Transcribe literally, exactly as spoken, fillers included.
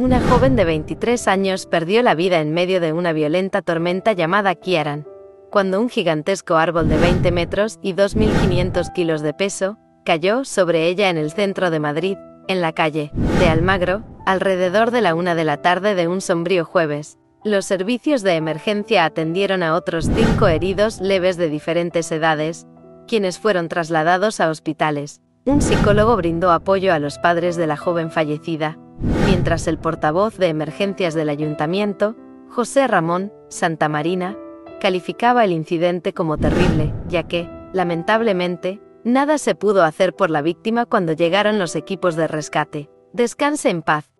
Una joven de veintitrés años perdió la vida en medio de una violenta tormenta llamada Ciarán, cuando un gigantesco árbol de veinte metros y dos mil quinientos kilos de peso cayó sobre ella en el centro de Madrid, en la calle de Almagro, alrededor de la una de la tarde de un sombrío jueves. Los servicios de emergencia atendieron a otros cinco heridos leves de diferentes edades, quienes fueron trasladados a hospitales. Un psicólogo brindó apoyo a los padres de la joven fallecida, mientras el portavoz de emergencias del ayuntamiento, José Ramón Santamarina, calificaba el incidente como terrible, ya que, lamentablemente, nada se pudo hacer por la víctima cuando llegaron los equipos de rescate. Descanse en paz.